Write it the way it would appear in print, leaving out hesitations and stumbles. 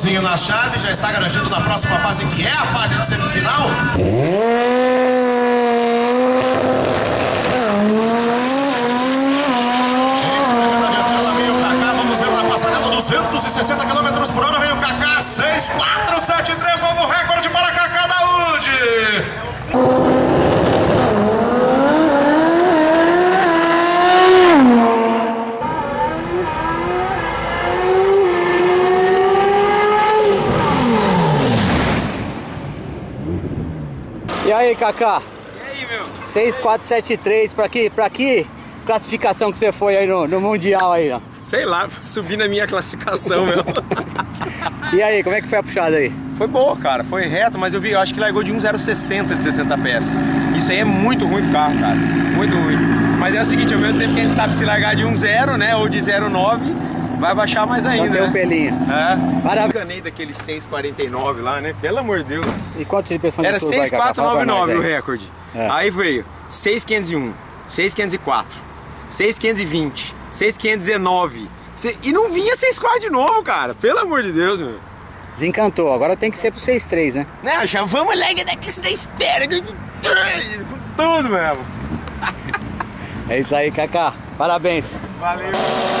sozinho na chave, já está garantido na próxima fase, que é a fase de semifinal. E aí, Kaká? E aí, meu? 6473, pra que classificação que você foi aí no Mundial aí, ó? Sei lá, subi na minha classificação, meu. E aí, como é que foi a puxada aí? Foi boa, cara, foi reto, mas eu acho que largou de 1,060 de 60 pés. Isso aí é muito ruim pro carro, cara, muito ruim. Mas é o seguinte, ao mesmo tempo que a gente sabe se largar de 1,0, né, ou de 0,9... vai baixar mais ainda, então tem um pelinho. É. Parabéns. Eu enganei daquele 6,49 lá, né? Pelo amor de Deus. E quanto de pressão de turbo? Era 6,499 o recorde. É. Aí veio 6,501, 6,504, 6,520, 6,519. E não vinha 6,4 de novo, cara. Pelo amor de Deus, meu. Desencantou. Agora tem que ser pro 6,3, né? Não, já vamos lá, que você espera. Tudo mesmo. É isso aí, Kaká. Parabéns. Valeu.